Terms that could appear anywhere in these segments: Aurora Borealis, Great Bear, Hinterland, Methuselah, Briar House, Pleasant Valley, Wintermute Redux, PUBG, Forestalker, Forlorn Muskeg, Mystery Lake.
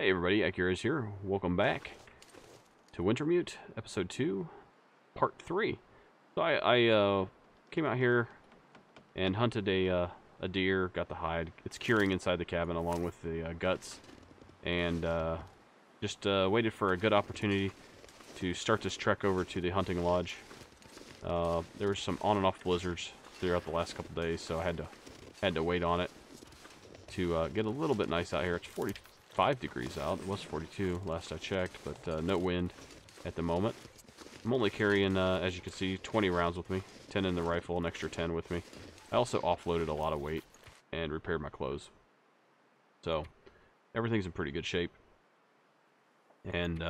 Hey everybody, Akira's here. Welcome back to Wintermute, Episode 2, Part 3. So I came out here and hunted a deer, got the hide. It's curing inside the cabin along with the guts. And just waited for a good opportunity to start this trek over to the hunting lodge. There were some on and off blizzards throughout the last couple days, so I had to wait on it to get a little bit nice out here. It's 45 degrees out. It was 42 last I checked, but no wind at the moment. I'm only carrying, as you can see, 20 rounds with me, 10 in the rifle, an extra 10 with me. I also offloaded a lot of weight and repaired my clothes, so everything's in pretty good shape. And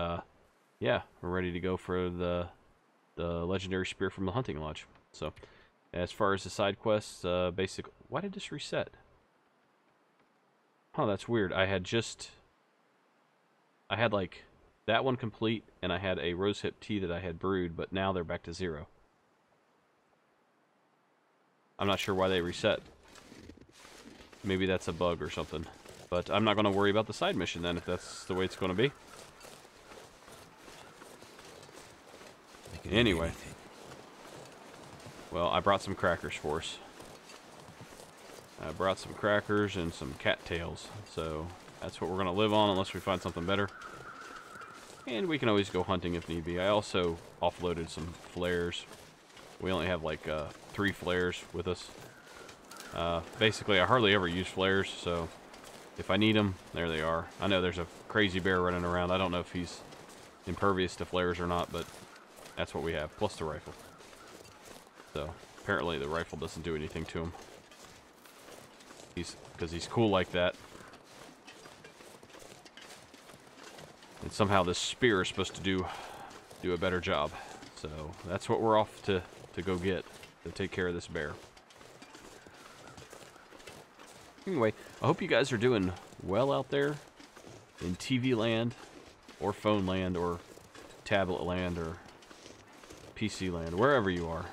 yeah, we're ready to go for the legendary spear from the hunting lodge. So as far as the side quests, basically, why did this reset? Huh, that's weird. I had like that one complete, and I had a rosehip tea that I had brewed, but now they're back to zero. I'm not sure why they reset. Maybe that's a bug or something. But I'm not going to worry about the side mission then, if that's the way it's going to be. Anyway. Well, I brought some crackers for us. I brought some crackers and some cattails, so that's what we're going to live on unless we find something better. And we can always go hunting if need be. I also offloaded some flares. We only have like 3 flares with us. Basically, I hardly ever use flares, so if I need them, there they are. I know there's a crazy bear running around. I don't know if he's impervious to flares or not, but that's what we have, plus the rifle. So apparently the rifle doesn't do anything to him. Because he's cool like that. And somehow this spear is supposed to do a better job. So that's what we're off to go get, to take care of this bear. Anyway, I hope you guys are doing well out there in TV land, or phone land, or tablet land, or PC land, wherever you are.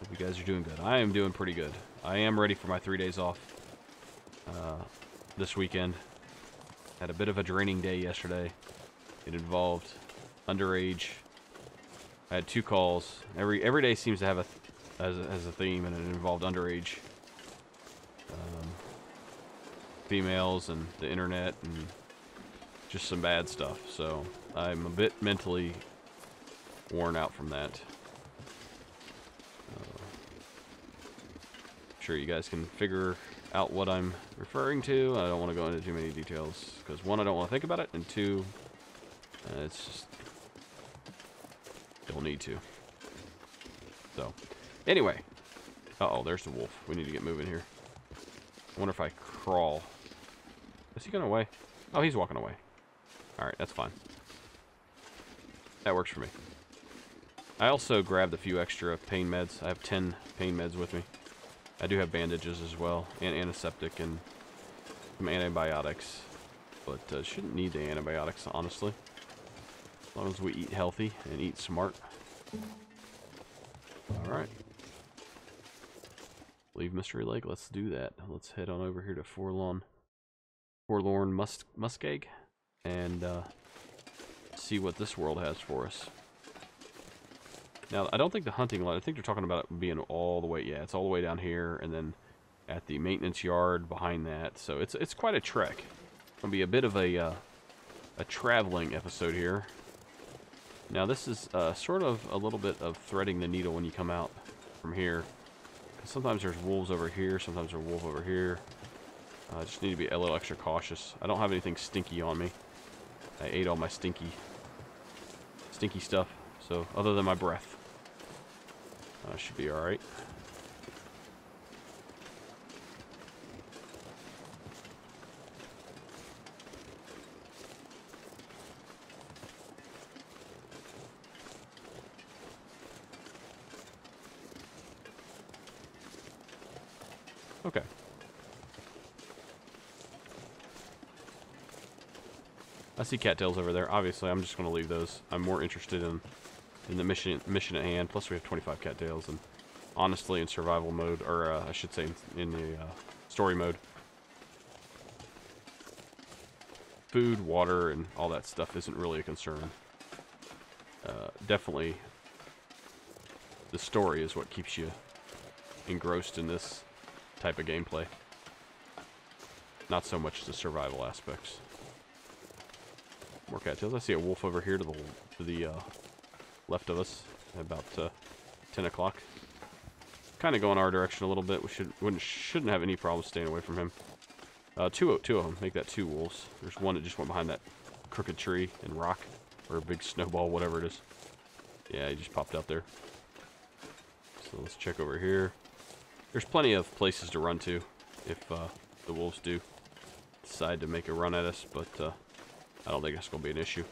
Hope you guys are doing good. I am doing pretty good. I am ready for my 3 days off this weekend. Had a bit of a draining day yesterday. It involved underage. I had 2 calls. Every day seems to have as a theme, and it involved underage females and the internet and just some bad stuff. So I'm a bit mentally worn out from that. Sure, you guys can figure out what I'm referring to. I don't want to go into too many details because 1, I don't want to think about it, and 2, it's just don't need to. So anyway, uh-oh, there's the wolf. We need to get moving here. I wonder if I crawl. Is he going away? Oh, he's walking away. All right, that's fine. That works for me. I also grabbed a few extra pain meds. I have 10 pain meds with me. I do have bandages as well, and antiseptic, and some antibiotics, but shouldn't need the antibiotics, honestly, as long as we eat healthy and eat smart. Alright. Leave Mystery Lake, let's do that. Let's head on over here to Forlorn Muskeg, and see what this world has for us. Now, I don't think the hunting lot, I think they're talking about it being all the way, yeah, it's all the way down here, and then at the maintenance yard behind that, so it's quite a trek. It's going to be a bit of a traveling episode here. Now, this is sort of a little bit of threading the needle when you come out from here. Sometimes there's wolves over here, sometimes there's a wolf over here. I just need to be a little extra cautious. I don't have anything stinky on me. I ate all my stinky stuff, so other than my breath. Should be alright. Okay. I see cattails over there. Obviously, I'm just going to leave those. I'm more interested in the mission at hand. Plus, we have 25 cattails, and honestly, in survival mode, or I should say in the story mode, food, water, and all that stuff isn't really a concern. Definitely the story is what keeps you engrossed in this type of gameplay. Not so much the survival aspects. More cattails. I see a wolf over here to the left of us at about 10 o'clock. Kind of going our direction a little bit. We shouldn't have any problems staying away from him. Two of them. Make that two wolves. There's one that just went behind that crooked tree and rock. Or a big snowball, whatever it is. Yeah, he just popped out there. So let's check over here. There's plenty of places to run to if the wolves do decide to make a run at us, but I don't think that's going to be an issue.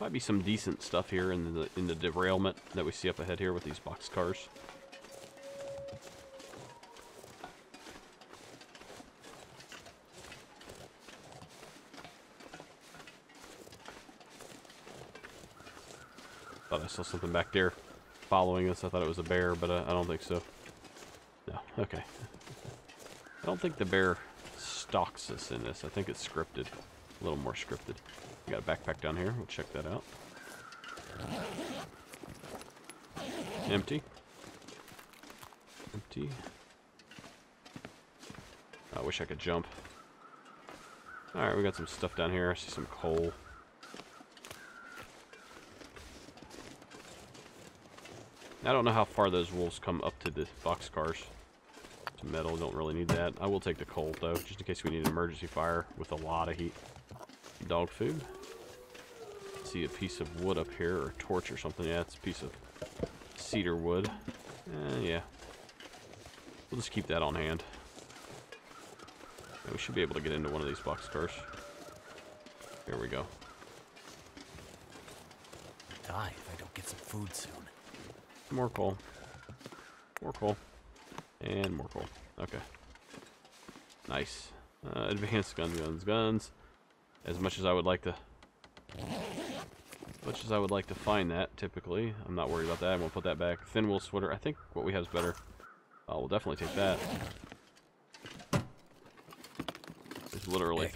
Might be some decent stuff here in the derailment that we see up ahead here with these box cars. Thought I saw something back there following us. I thought it was a bear, but I don't think so. No, okay. I don't think the bear stalks us in this. I think it's scripted. A little more scripted. We got a backpack down here. We'll check that out. Empty. Empty. I wish I could jump. Alright, we got some stuff down here. I see some coal. I don't know how far those wolves come up to the boxcars. It's metal, don't really need that. I will take the coal though, just in case we need an emergency fire with a lot of heat. Dog food. See a piece of wood up here, or a torch or something. Yeah, it's a piece of cedar wood. Yeah. We'll just keep that on hand. And we should be able to get into one of these boxcars. Here we go. I'll die if I don't get some food soon. More coal. More coal. And more coal. Okay. Nice. Advanced guns. As much as I would like to... As much as I would like to find that, typically. I'm not worried about that. I'm going to put that back. Thin wool sweater. I think what we have is better. We'll definitely take that. It's literally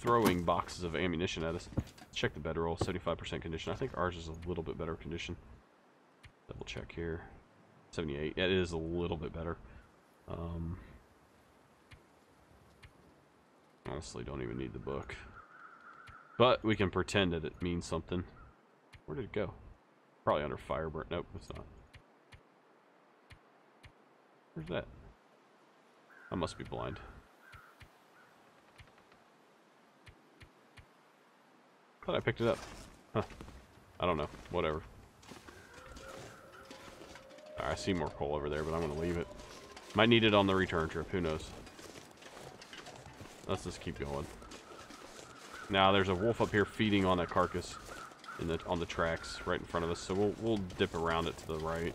throwing boxes of ammunition at us. Check the bedroll, 75% condition. I think ours is a little bit better condition. Double check here. 78. It is a little bit better. Honestly, don't even need the book. But we can pretend that it means something. Where did it go? Probably under fire burn. Nope, it's not. Where's that? I must be blind. Thought I picked it up. Huh. I don't know. Whatever. Alright, I see more coal over there, but I'm going to leave it. Might need it on the return trip. Who knows? Let's just keep going. Now, there's a wolf up here feeding on that carcass on the tracks right in front of us, so we'll dip around it to the right.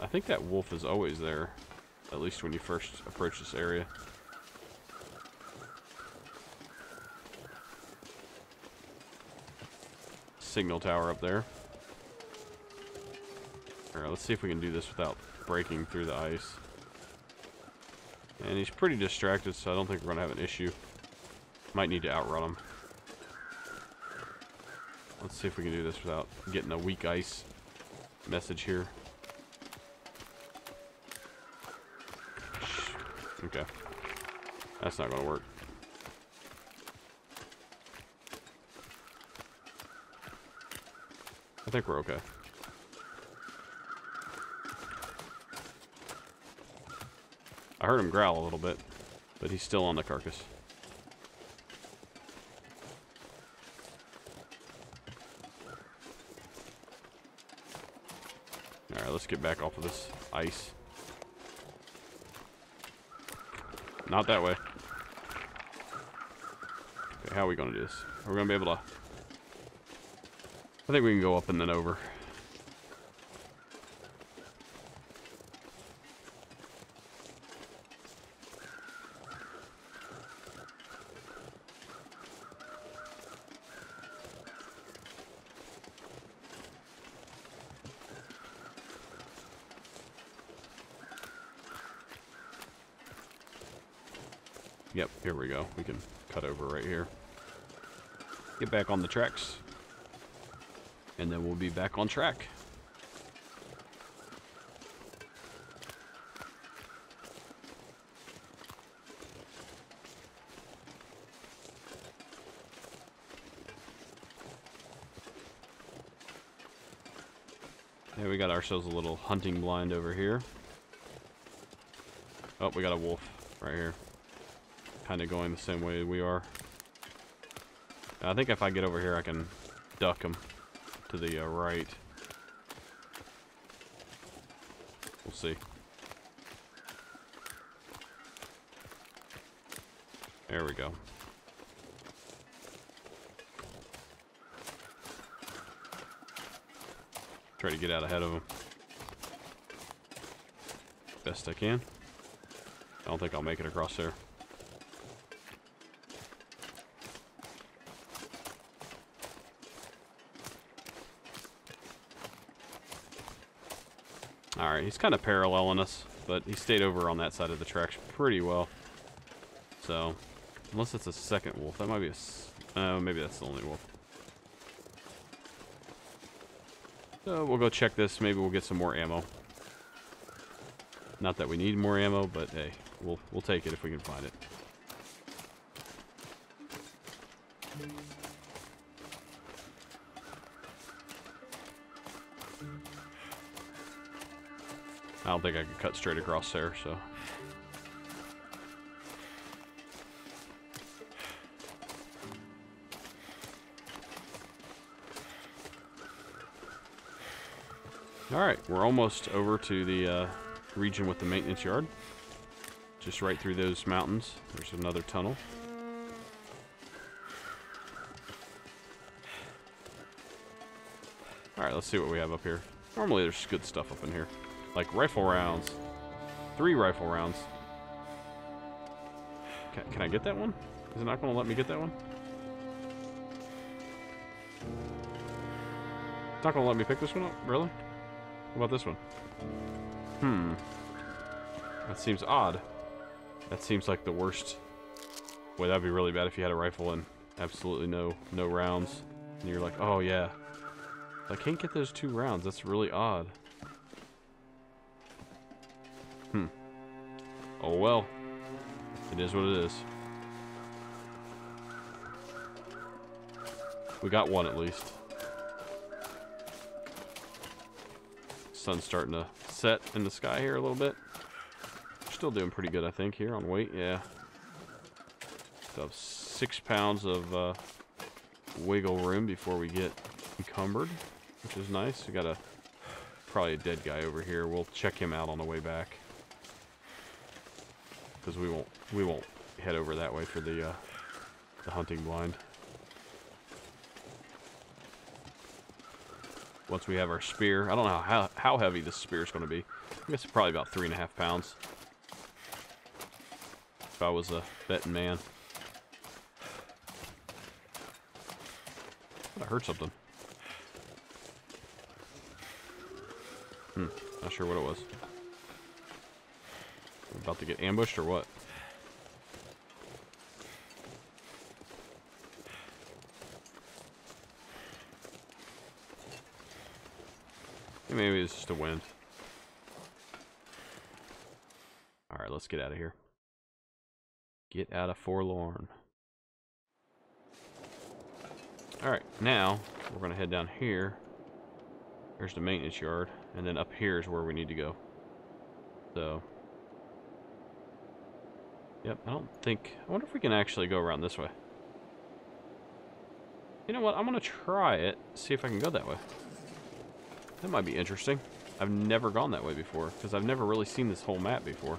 I think that wolf is always there, at least when you first approach this area. Signal tower up there. Alright, let's see if we can do this without breaking through the ice. And he's pretty distracted, so I don't think we're going to have an issue. Might need to outrun him. Let's see if we can do this without getting a weak ice message here. Okay. That's not going to work. I think we're okay. I heard him growl a little bit, but he's still on the carcass. Alright, let's get back off of this ice. Not that way. Okay, how are we going to do this? Are we going to be able to... I think we can go up and then over. Yep, here we go. We can cut over right here. Get back on the tracks. And then we'll be back on track. Hey, we got ourselves a little hunting blind over here. Oh, we got a wolf right here. Kind of going the same way we are. I think if I get over here, I can duck him to the right. We'll see. There we go. Try to get out ahead of him. Best I can. I don't think I'll make it across there. Alright, he's kind of paralleling us, but he stayed over on that side of the tracks pretty well. So, unless it's a second wolf, that might be a... maybe that's the only wolf. So we'll go check this. Maybe we'll get some more ammo. Not that we need more ammo, but hey, we'll take it if we can find it. I don't think I could cut straight across there, so. Alright, we're almost over to the region with the maintenance yard. Just right through those mountains. There's another tunnel. Alright, let's see what we have up here. Normally there's good stuff up in here. Like rifle rounds. 3 rifle rounds. Can I get that one? Is it not going to let me get that one? It's not going to let me pick this one up? Really? What about this one? Hmm. That seems odd. That seems like the worst. Boy, that'd be really bad if you had a rifle and absolutely no rounds. And you're like, oh yeah. I can't get those 2 rounds. That's really odd. Hmm. Oh well. It is what it is. We got one at least. Sun's starting to set in the sky here a little bit. We're still doing pretty good, I think, here on weight. Yeah. Still have 6 pounds of wiggle room before we get encumbered, which is nice. We got probably a dead guy over here. We'll check him out on the way back because we won't head over that way for the hunting blind. Once we have our spear, I don't know how heavy this spear is going to be. I guess it's probably about 3.5 pounds. If I was a betting man. I heard something. Not sure what it was. I'm about to get ambushed or what? Maybe it's just a wind. Alright, let's get out of here. Get out of Forlorn. Alright, now we're going to head down here. There's the maintenance yard. And then up here is where we need to go. So. Yep, I don't think... I wonder if we can actually go around this way. You know what? I'm going to try it. See if I can go that way. That might be interesting. I've never gone that way before, because I've never really seen this whole map before.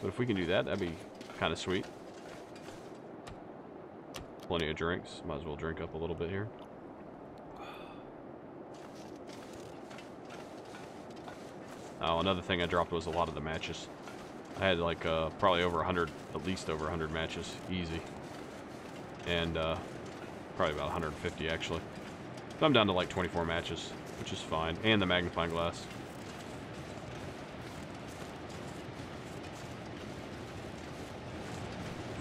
But if we can do that, that'd be kind of sweet. Plenty of drinks. Might as well drink up a little bit here. Oh, another thing I dropped was a lot of the matches. I had like probably over 100, at least over 100 matches, easy. And probably about 150 actually. So I'm down to like 24 matches. Which is fine, and the magnifying glass.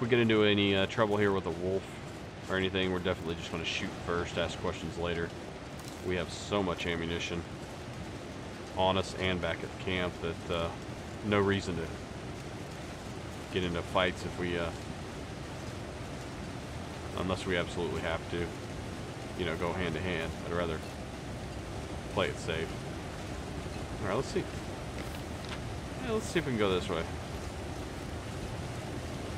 if we get into any trouble here with a wolf or anything, we're definitely just going to shoot first, ask questions later. We have so much ammunition on us and back at the camp that no reason to get into fights if we, unless we absolutely have to, you know, go hand to hand. I'd rather play it safe. All right, let's see. Yeah, let's see if we can go this way.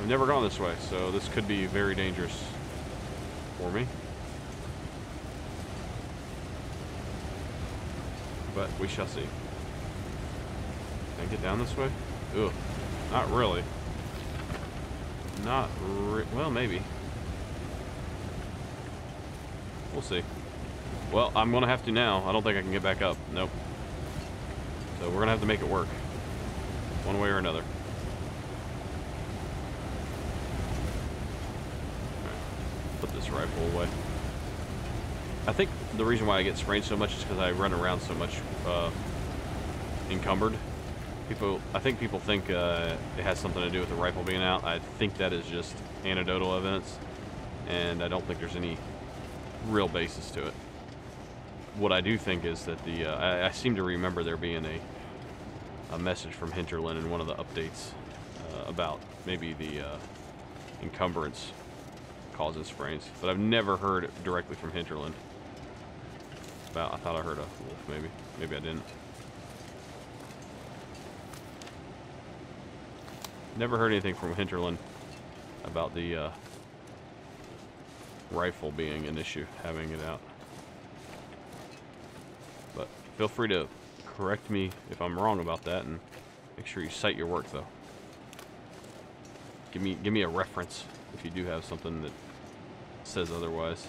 I've never gone this way, so this could be very dangerous for me. But we shall see. Can I get down this way? Ugh, not really. Well, maybe. We'll see. Well, I'm gonna have to now. I don't think I can get back up. Nope. So we're gonna have to make it work, one way or another. Right. Put this rifle away. I think the reason why I get sprained so much is because I run around so much encumbered. I think people think it has something to do with the rifle being out. I think that is just anecdotal evidence, and I don't think there's any real basis to it. What I do think is that the I seem to remember there being a message from Hinterland in one of the updates about maybe the encumbrance causes sprains, but I've never heard it directly from Hinterland. I thought I heard a wolf, maybe I didn't. Never heard anything from Hinterland about the rifle being an issue, having it out. But feel free to correct me if I'm wrong about that, and make sure you cite your work though. Give me a reference if you do have something that says otherwise.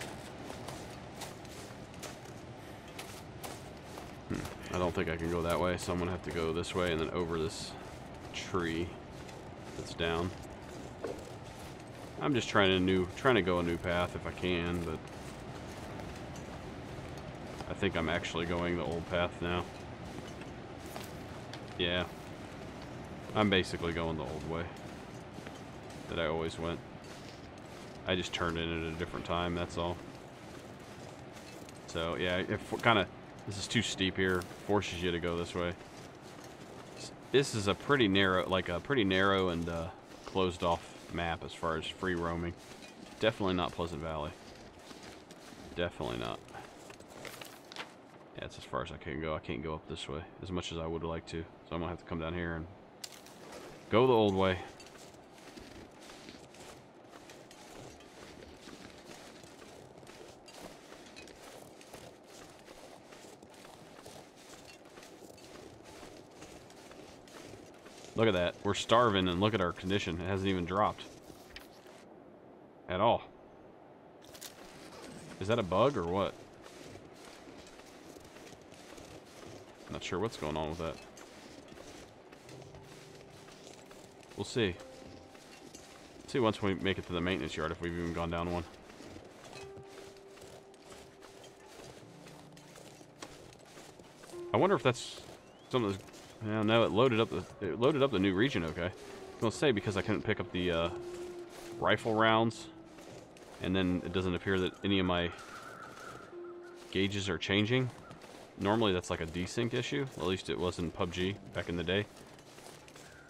I don't think I can go that way, so I'm gonna have to go this way and then over this tree that's down. I'm just trying to go a new path if I can, but I think I'm actually going the old path now. Yeah, I'm basically going the old way that I always went. I just turned in at a different time, that's all. So yeah, this is too steep here, forces you to go this way. This is a pretty narrow, and closed off map as far as free roaming. Definitely not Pleasant Valley. Definitely not. Yeah, it's as far as I can go. I can't go up this way as much as I would like to. So I'm gonna have to come down here and go the old way. Look at that. We're starving, and look at our condition. It hasn't even dropped. At all. Is that a bug or what? Not sure what's going on with that. We'll see. See once we make it to the maintenance yard if we've even gone down one. I wonder if that's something that's... Yeah, no, it loaded up the new region. Okay, I was gonna say because I couldn't pick up the rifle rounds, and then it doesn't appear that any of my gauges are changing. Normally, that's like a desync issue. At least it was in PUBG back in the day.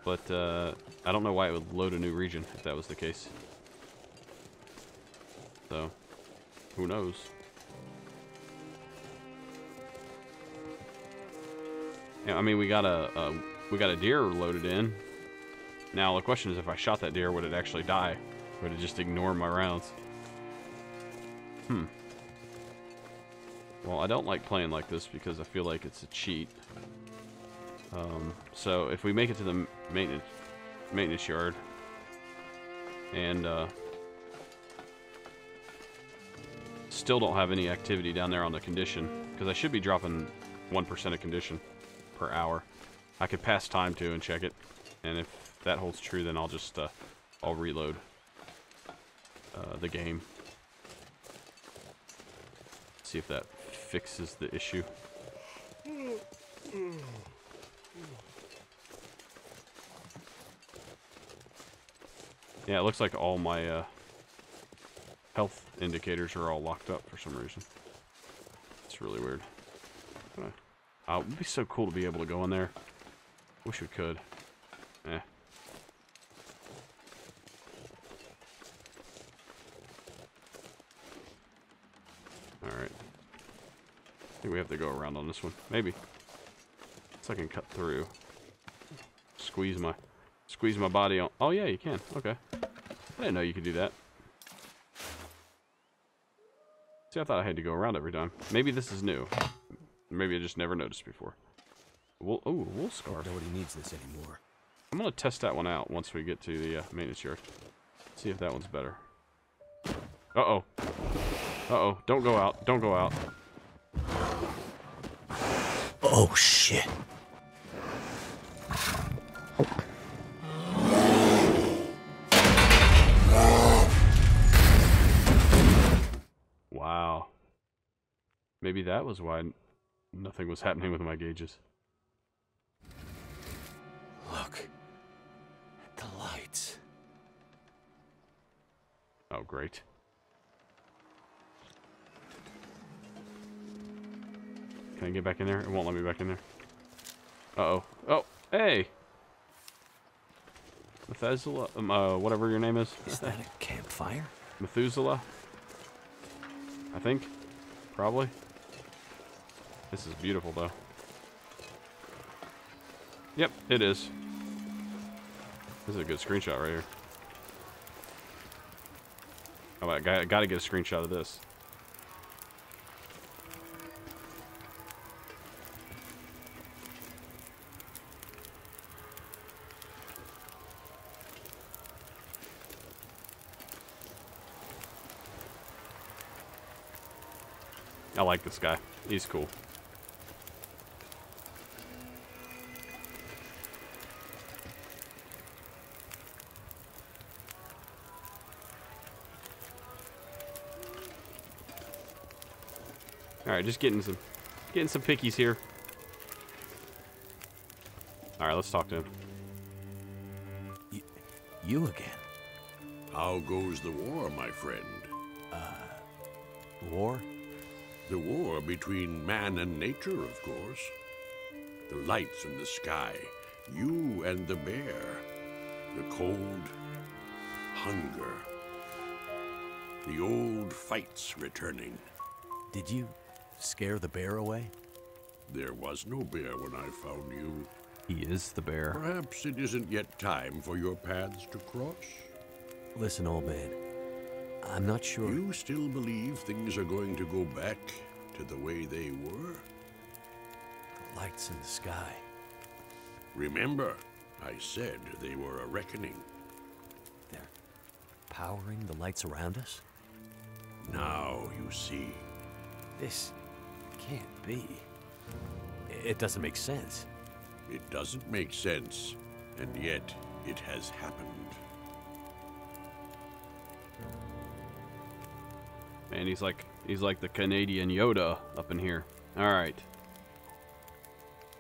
But I don't know why it would load a new region if that was the case. So, who knows? I mean, we got a deer loaded in. Now the question is, if I shot that deer, would it actually die? Would it just ignore my rounds? Hmm. Well, I don't like playing like this because I feel like it's a cheat. So if we make it to the maintenance yard, and still don't have any activity down there on the condition, because I should be dropping 1% of condition per hour. I could pass time to and check it, and if that holds true, then I'll just I'll reload the game. See if that fixes the issue. Yeah, it looks like all my health indicators are all locked up for some reason. It's really weird. Oh, it would be so cool to be able to go in there. Wish we could. Eh. Alright. I think we have to go around on this one. Maybe. So I can cut through. Squeeze my body on. Oh yeah, you can. Okay. I didn't know you could do that. See, I thought I had to go around every time. Maybe this is new. Maybe I just never noticed before. Wool scarf. Nobody needs this anymore. I'm gonna test that one out once we get to the maintenance yard. See if that one's better. Uh-oh. Uh-oh. Don't go out. Don't go out. Oh, shit. Wow. Maybe that was why nothing was happening with my gauges. Look at the lights. Oh, great. Can I get back in there? It won't let me back in there. Uh-oh. Oh, hey! Methuselah, whatever your name is. Is that a campfire? Methuselah? I think. Probably. This is beautiful, though. Yep, it is. This is a good screenshot right here. Oh, I gotta get a screenshot of this. I like this guy. He's cool. All right, just getting some pickies here. All right, let's talk to him. You again? How goes the war, my friend? War? The war between man and nature, of course. The lights in the sky, you and the bear, the cold, hunger, the old fights returning. Did you scare the bear away? There was no bear when I found you. He is the bear. Perhaps it isn't yet time for your paths to cross. Listen, old man. I'm not sure. You still believe things are going to go back to the way they were? The lights in the sky. Remember, I said they were a reckoning. They're powering the lights around us? Now you see. This can't be. It doesn't make sense. It doesn't make sense, and yet it has happened. And he's like the Canadian Yoda up in here. All right.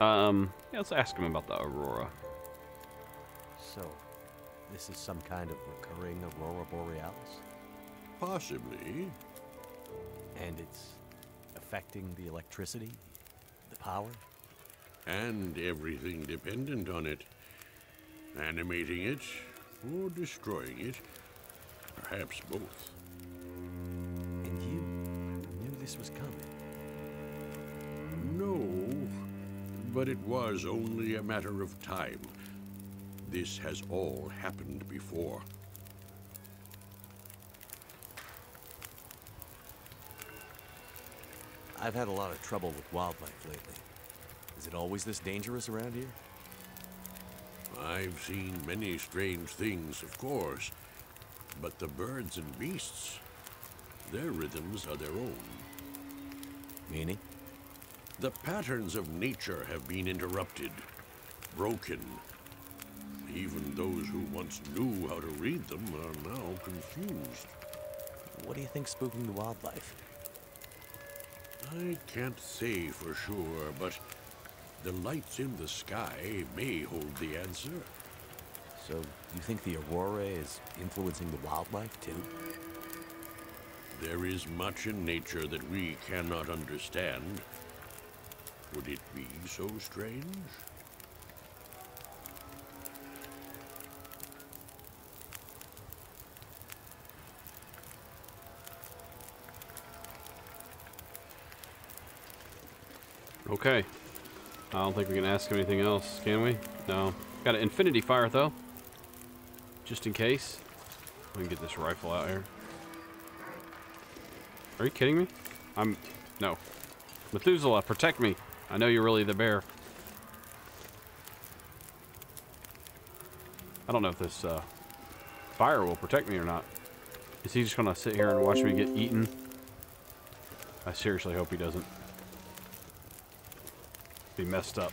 Yeah, let's ask him about the Aurora. So, this is some kind of recurring Aurora Borealis? Possibly. And it's affecting the electricity, the power? And everything dependent on it. Animating it, or destroying it. Perhaps both. This was coming. No, but it was only a matter of time. This has all happened before. I've had a lot of trouble with wildlife lately. Is it always this dangerous around here? I've seen many strange things, of course, but the birds and beasts, their rhythms are their own. Meaning? The patterns of nature have been interrupted, broken. Even those who once knew how to read them are now confused. What do you think's spooking the wildlife? I can't say for sure, but the lights in the sky may hold the answer. So you think the aurora is influencing the wildlife too? There is much in nature that we cannot understand. Would it be so strange? Okay. I don't think we can ask him anything else, can we? No. Got an infinity fire, though. Just in case. We can get this rifle out here. Are you kidding me? No. Methuselah, protect me. I know you're really the bear. I don't know if this fire will protect me or not. Is he just gonna sit here and watch me get eaten? I seriously hope he doesn't. Be messed up.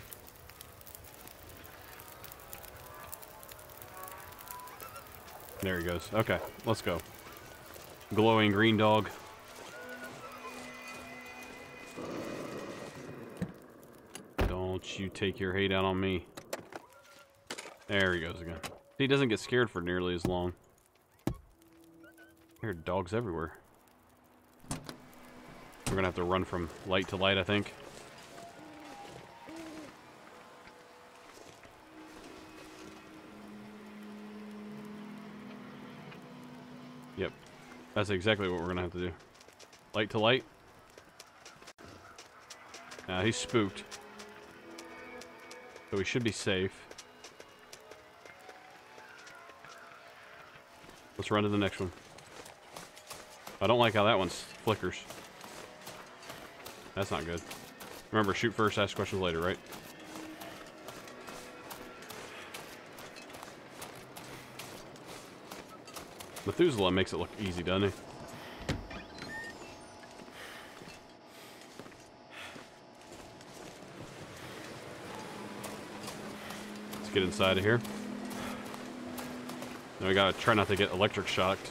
There he goes. Okay, let's go. Glowing green dog. Don't you take your hate out on me. There he goes again. He doesn't get scared for nearly as long. Here are dogs everywhere. We're gonna have to run from light to light, I think. Yep, that's exactly what we're gonna have to do. Light to light. Now he's spooked. So we should be safe. Let's run to the next one. I don't like how that one flickers. That's not good. Remember, shoot first, ask questions later, right? Methuselah makes it look easy, doesn't he? Let's get inside of here. Now we gotta try not to get electric shocked.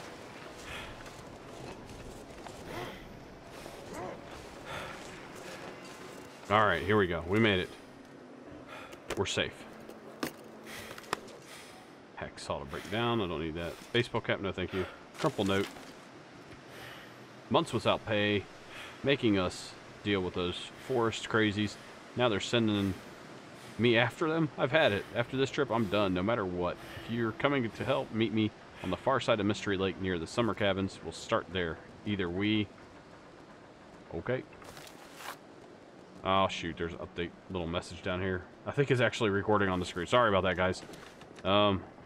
Alright, here we go. We made it. We're safe. Saw to break down. I don't need that. Baseball cap, no thank you. Crumple note. Months without pay, making us deal with those forest crazies. Now they're sending me after them. I've had it. After this trip, I'm done, no matter what. If you're coming to help, meet me on the far side of Mystery Lake near the summer cabins. We'll start there. Either we... Okay. Oh, shoot. There's an update little message down here. I think it's actually recording on the screen. Sorry about that, guys.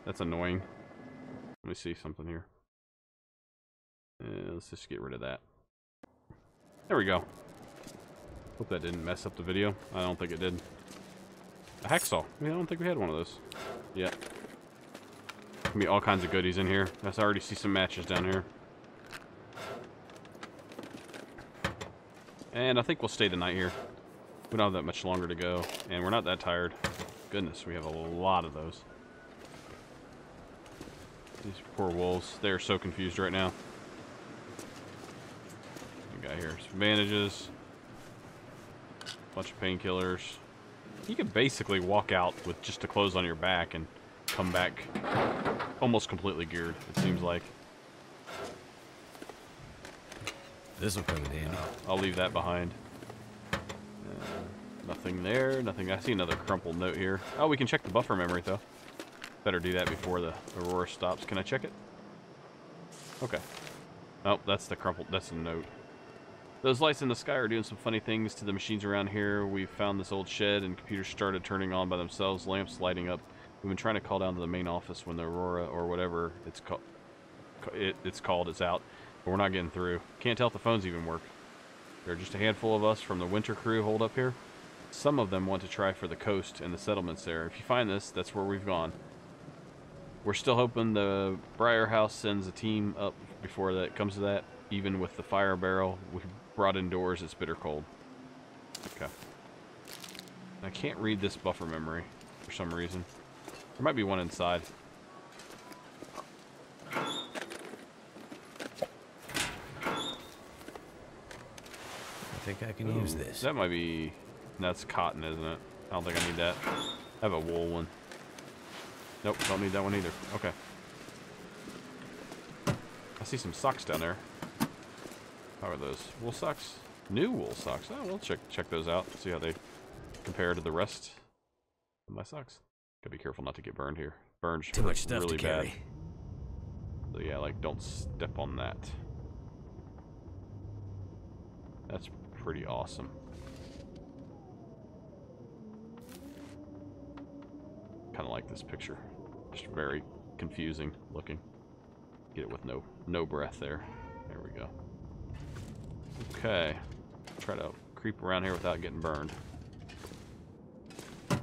That's annoying. Let me see something here. Let's just get rid of that. There we go. Hope that didn't mess up the video. I don't think it did. A hacksaw. I don't think we had one of those yet. There's gonna be all kinds of goodies in here. I already see some matches down here. And I think we'll stay the night here. We don't have that much longer to go. And we're not that tired. Goodness, we have a lot of those. These poor wolves, they are so confused right now. We got here some bandages, bunch of painkillers. You can basically walk out with just the clothes on your back and come back almost completely geared, it seems like. This will come in handy. I'll leave that behind. Nothing there, nothing. I see another crumpled note here. Oh, we can check the buffer memory though. Better do that before the aurora stops. Can I check it? Okay. Oh, that's the crumpled. That's a note. Those lights in the sky are doing some funny things to the machines around here. We found this old shed and computers started turning on by themselves. Lamps lighting up. We've been trying to call down to the main office when the aurora or whatever it's called is out. But we're not getting through. Can't tell if the phones even work. There are just a handful of us from the winter crew holed up here. Some of them want to try for the coast and the settlements there. If you find this, that's where we've gone. We're still hoping the Briar House sends a team up before that comes to that. Even with the fire barrel we brought indoors, it's bitter cold. Okay. I can't read this buffer memory for some reason. There might be one inside. I think I can use this. That might be... That's cotton, isn't it? I don't think I need that. I have a wool one. Nope, don't need that one either. Okay. I see some socks down there. How are those? Wool socks? New wool socks. Oh, we'll check those out. See how they compare to the rest of my socks. Gotta be careful not to get burned here. Burned should be like really bad. So yeah, like don't step on that. That's pretty awesome. Kind of like this picture. Just very confusing looking. Get it with no breath there. There we go. Okay. Try to creep around here without getting burned. Okay,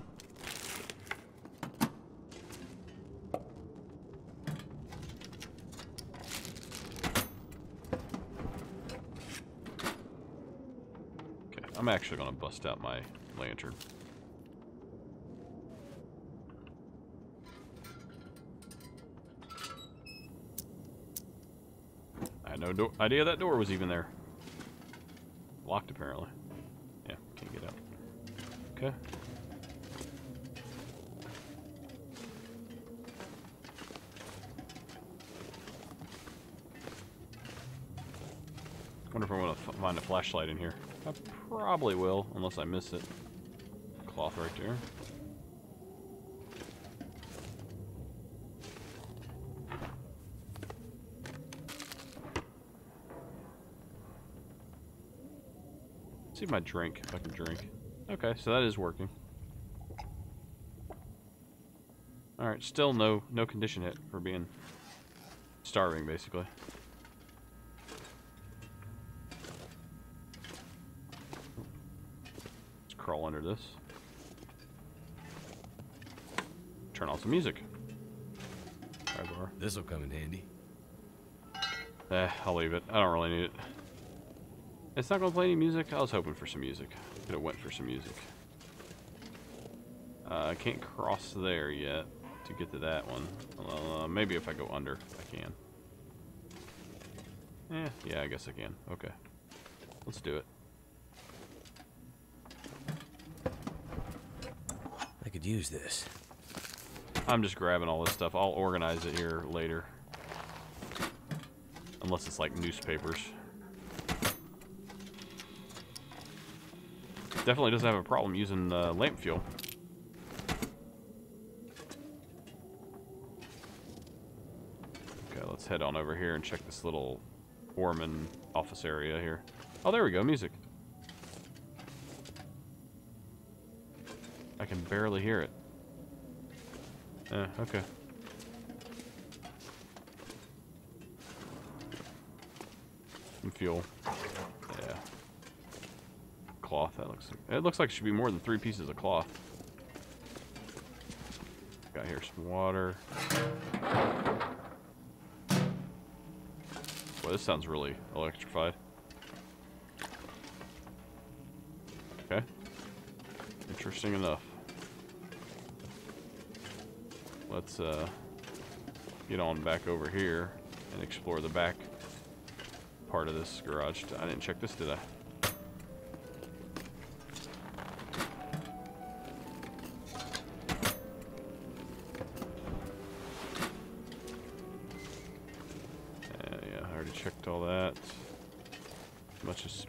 I'm actually gonna bust out my lantern. No idea that door was even there. Locked apparently. Yeah, can't get out. Okay. Wonder if I want to find a flashlight in here. I probably will, unless I miss it. Cloth right there. See my drink, if I can drink. Okay, so that is working. Alright, still no condition hit for being starving, basically. Let's crawl under this. Turn on some music. This'll come in handy. Eh, I'll leave it. I don't really need it. It's not gonna play any music? I was hoping for some music. Could have went for some music. I can't cross there yet to get to that one. Maybe if I go under, I can. Yeah, I guess I can. Okay. Let's do it. I could use this. I'm just grabbing all this stuff. I'll organize it here later. Unless it's like newspapers. Definitely doesn't have a problem using lamp fuel. Okay, let's head on over here and check this little foreman office area here. Oh, there we go, music. I can barely hear it. Okay. Some fuel. Cloth. It looks like it should be more than 3 pieces of cloth. Got here some water. Boy, this sounds really electrified. Okay. Interesting enough. Let's get on back over here and explore the back part of this garage. I didn't check this, did I?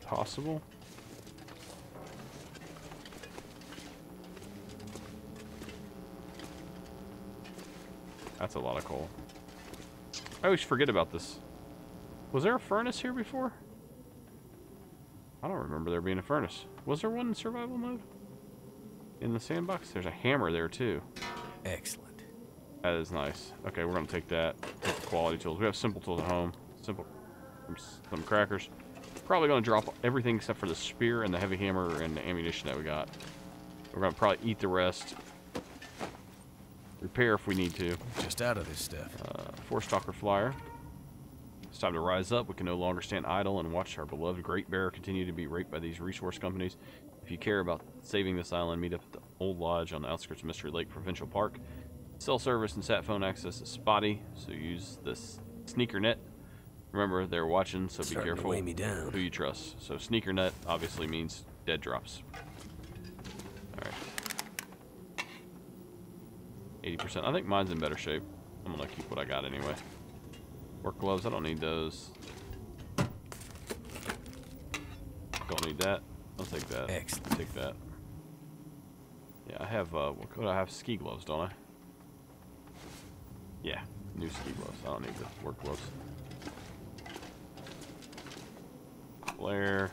Possible. That's a lot of coal. I always forget about this. Was there a furnace here before? I don't remember there being a furnace. Was there one in survival mode? In the sandbox? There's a hammer there too. Excellent. That is nice. Okay, we're gonna take that. Take the quality tools. We have simple tools at home. Simple. Some crackers. Probably gonna drop everything except for the spear and the heavy hammer and the ammunition that we got. We're gonna probably eat the rest. Repair if we need to. Just out of this stuff. Forestalker flyer. It's time to rise up. We can no longer stand idle and watch our beloved Great Bear continue to be raped by these resource companies. If you care about saving this island, meet up at the old lodge on the outskirts of Mystery Lake Provincial Park. Cell service and sat phone access is spotty, so use this sneaker net. Remember, they're watching, so be careful who you trust. So sneaker net obviously means dead drops. Alright. 80%. I think mine's in better shape. I'm gonna keep what I got anyway. Work gloves, I don't need those. Don't need that. I'll take that. Excellent. Take that. Yeah, I have, what could I have? Ski gloves, don't I? Yeah, new ski gloves. I don't need the work gloves. Flare.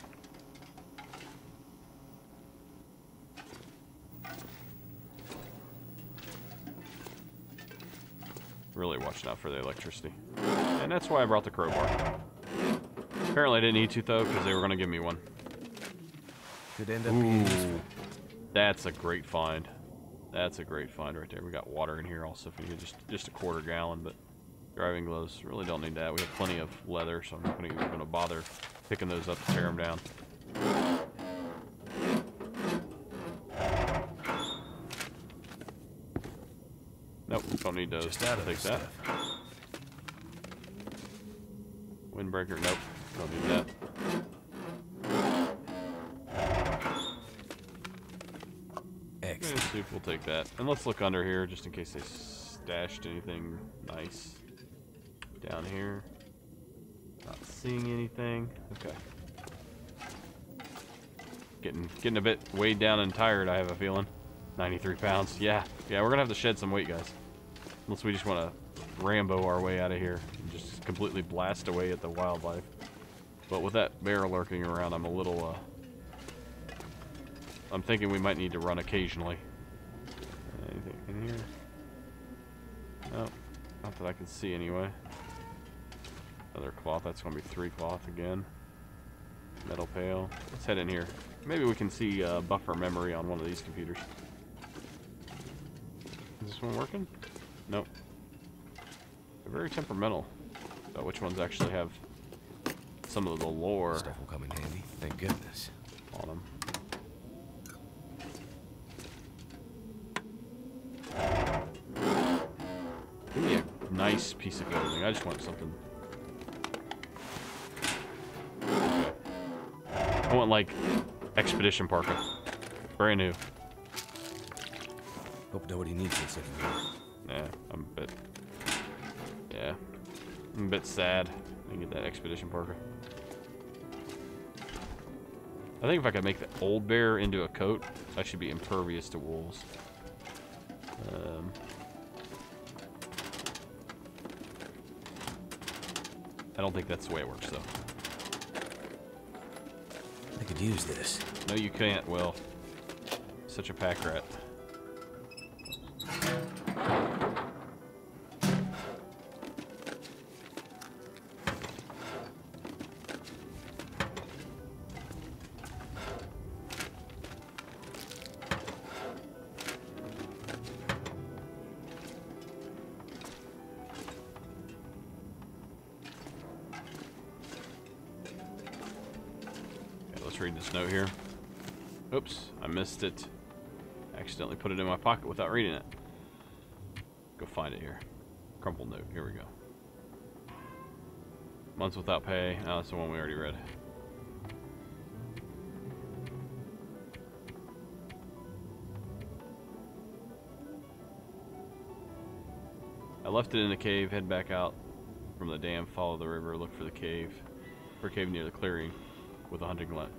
Really watching out for the electricity. And that's why I brought the crowbar. Apparently I didn't need to though, because they were going to give me one. Could end up being useful. That's a great find. That's a great find right there. We got water in here also. If you could just a quarter gallon, but driving gloves, really don't need that. We have plenty of leather, so I'm not even going to bother picking those up to tear them down. Nope, don't need those. Just out of take that. Windbreaker, nope, don't need that. Excellent. We'll take that. And let's look under here just in case they stashed anything nice down here. Not seeing anything. Okay. Getting a bit weighed down and tired, I have a feeling. 93 pounds. Yeah. Yeah, we're gonna have to shed some weight, guys. Unless we just wanna Rambo our way out of here and just completely blast away at the wildlife. But with that bear lurking around, I'm a little I'm thinking we might need to run occasionally. Anything in here? No, not that I can see anyway. Another cloth, that's gonna be 3 cloth again. Metal pail. Let's head in here. Maybe we can see buffer memory on one of these computers. Is this one working? Nope. They're very temperamental about which ones actually have some of the lore. Stuff will come in handy, thank goodness. On them. Give me a nice piece of clothing. I just want something. Okay. I want like Expedition Parker. Brand new. Hope nobody needs this anymore. Yeah, I'm a bit sad. I can get that Expedition Parker. I think if I could make the old bear into a coat, I should be impervious to wolves. I don't think that's the way it works though. I could use this. No, you can't, Will. Such a pack rat. Read this note here. Oops, I missed it. Accidentally put it in my pocket without reading it. Go find it here. Crumpled note. Here we go. Months without pay. Oh, that's the one we already read. I left it in the cave. Head back out from the dam. Follow the river. Look for the cave. For cave near the clearing with a hunting line.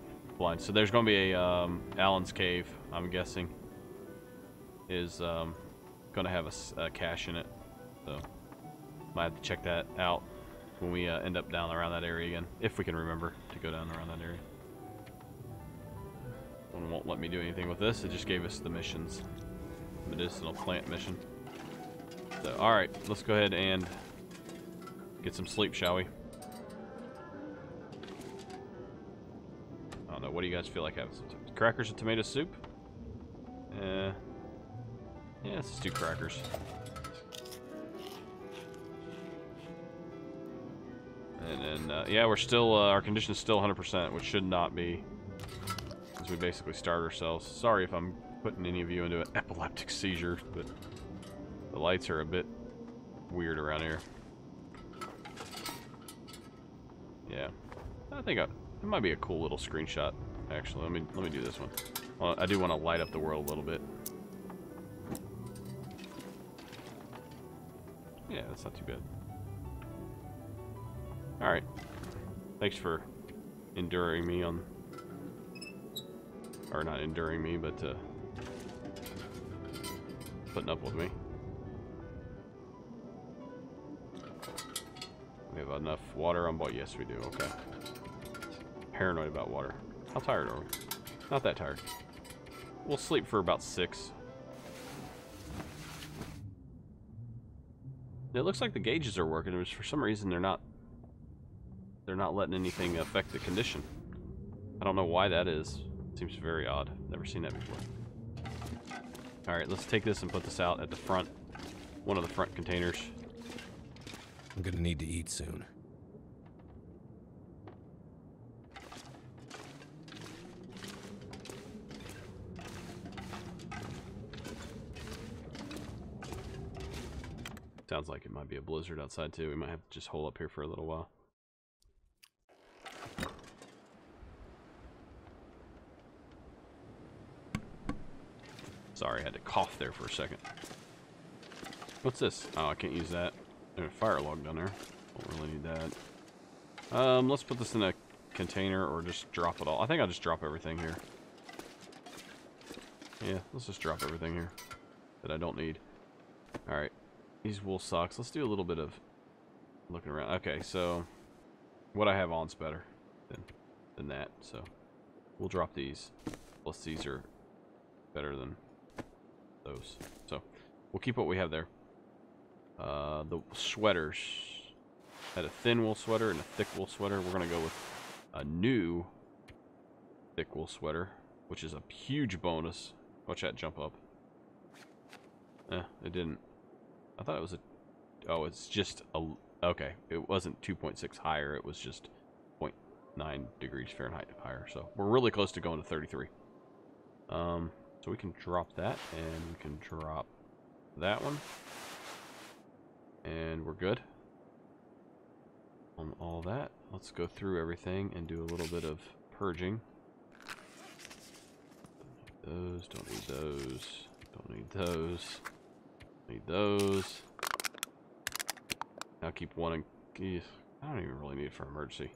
So there's going to be a Alan's Cave, I'm guessing, is going to have a cache in it. So might have to check that out when we end up down around that area again, if we can remember to go down around that area. One won't let me do anything with this. It just gave us the missions, medicinal plant mission. So all right, let's go ahead and get some sleep, shall we? What do you guys feel like having? Crackers and tomato soup? Yeah, let's just do crackers. And then, yeah, we're still, our condition is still 100%, which should not be, because we basically starved ourselves. Sorry if I'm putting any of you into an epileptic seizure, but the lights are a bit weird around here. Yeah, I think it might be a cool little screenshot, actually. Let me do this one. I do want to light up the world a little bit. Yeah, that's not too bad. Alright. Thanks for enduring me on... Or not enduring me, but putting up with me. We have enough water on board. Yes, we do. Okay. Paranoid about water. How tired are we? Not that tired. We'll sleep for about 6. It looks like the gauges are working, but for some reason they're not letting anything affect the condition. I don't know why that is. It seems very odd. Never seen that before. All right, let's take this and put this out at the front, one of the front containers. I'm gonna need to eat soon. Sounds like it might be a blizzard outside too. We might have to just hole up here for a little while. Sorry, I had to cough there for a second. What's this? Oh, I can't use that. There's a fire log down there. Don't really need that. Let's put this in a container or just drop it all. I think I'll just drop everything here. Yeah, let's just drop everything here that I don't need. All right. These wool socks. Let's do a little bit of looking around. Okay, so what I have on's better than that. So we'll drop these. Plus these are better than those. So we'll keep what we have there. The sweaters. I had a thin wool sweater and a thick wool sweater. We're going to go with a new thick wool sweater, which is a huge bonus. Watch that jump up. Eh, it didn't. I thought it was a... Oh, it's just a... Okay, it wasn't 2.6 higher. It was just 0.9 degrees Fahrenheit higher. So we're really close to going to 33. So we can drop that, and we can drop that one. And we're good on all that. Let's go through everything and do a little bit of purging. Those, don't need those, don't need those. Need those. I'll keep one. I don't even really need it for emergency.